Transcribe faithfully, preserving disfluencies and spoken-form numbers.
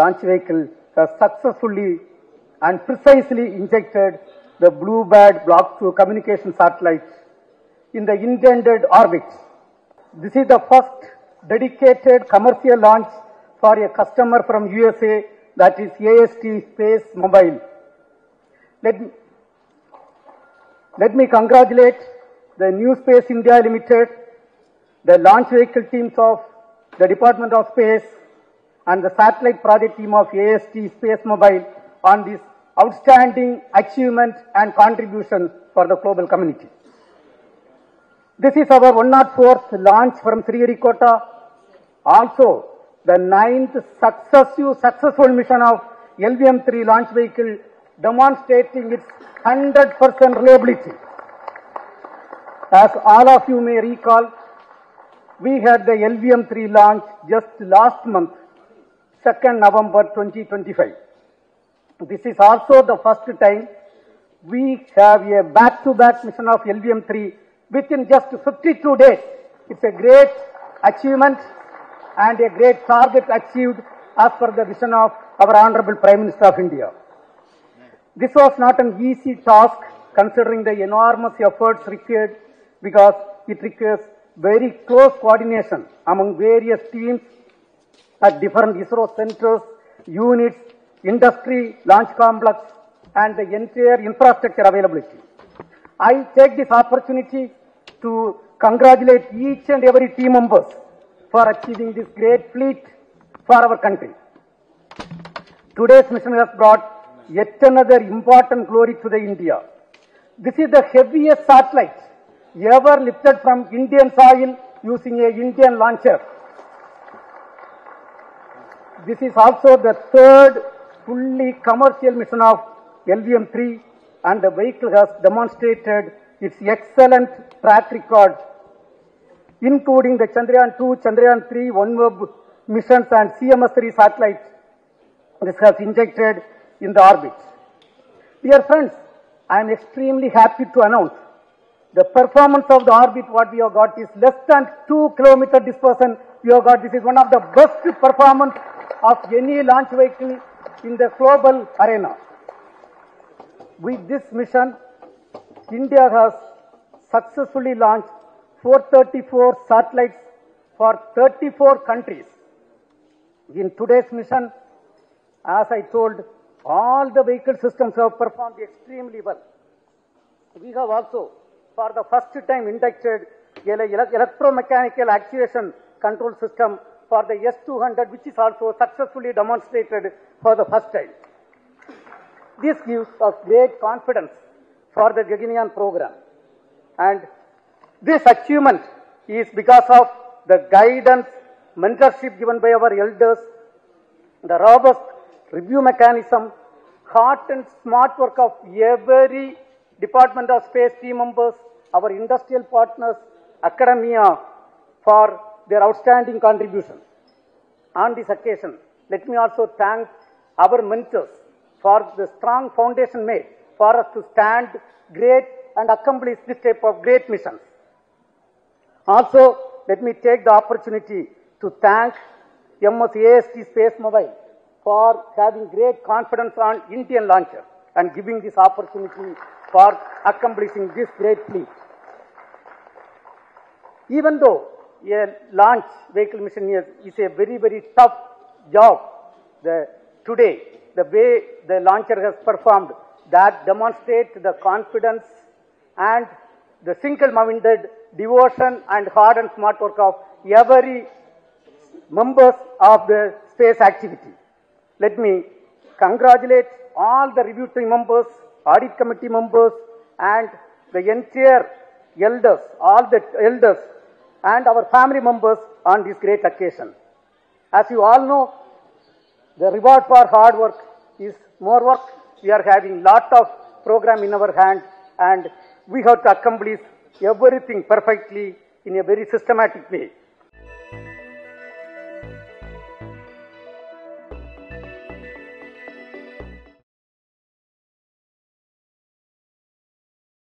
launch vehicle has successfully and precisely injected the BlueBird Block two communication satellite in the intended orbit. This is the first dedicated commercial launch for a customer from U S A, that is A S T Space Mobile. Let me, let me congratulate the New Space India Limited, the launch vehicle teams of the Department of Space, and the satellite project team of A S T Space Mobile on this outstanding achievement and contribution for the global community. This is our one hundred fourth launch from Sriharikota, also the ninth successive successful mission of L V M three launch vehicle, demonstrating its one hundred percent reliability. As all of you may recall, we had the L V M three launch just last month, second November twenty twenty-five. This is also the first time we have a back-to-back mission of L V M three within just fifty-two days. It's a great achievement and a great target achieved as per the vision of our Honorable Prime Minister of India. This was not an easy task considering the enormous efforts required, because it requires very close coordination among various teams at different ISRO centers, units, industry, launch complex, and the entire infrastructure availability. I take this opportunity to congratulate each and every team members for achieving this great feat for our country. Today's mission has brought yet another important glory to the India. This is the heaviest satellite ever lifted from Indian soil using an Indian launcher. This is also the third fully commercial mission of L V M three, and the vehicle has demonstrated its excellent track record, including the Chandrayaan two, Chandrayaan three, OneWeb missions and C M S three satellites. This has injected in the orbit. Dear friends, I am extremely happy to announce the performance of the orbit what we have got is less than two kilometer dispersion. We have got, this is one of the best performance of any launch vehicle in the global arena. With this mission, India has successfully launched four hundred thirty-four satellites for thirty-four countries. In today's mission, as I told, all the vehicle systems have performed extremely well. We have also, for the first time, inducted electromechanical actuation control system for the S two hundred, which is also successfully demonstrated for the first time. This gives us great confidence for the Gaganyaan program. And this achievement is because of the guidance, mentorship given by our elders, the robust review mechanism, hard and smart work of every Department of Space team members, our industrial partners, academia, for their outstanding contribution. On this occasion, let me also thank our mentors for the strong foundation made for us to stand great and accomplish this type of great missions. Also, let me take the opportunity to thank M S A S T Space Mobile for having great confidence on Indian launcher and giving this opportunity for accomplishing this great feat. Even though a launch vehicle mission is, is a very, very tough job, the, today, the way the launcher has performed, that demonstrates the confidence and the single-minded devotion and hard and smart work of every members of the space activity. Let me congratulate all the review team members, audit committee members, and the entire elders, all the elders and our family members on this great occasion. As you all know, the reward for hard work is more work. We are having lot of program in our hand, and we have to accomplish everything perfectly in a very systematic way.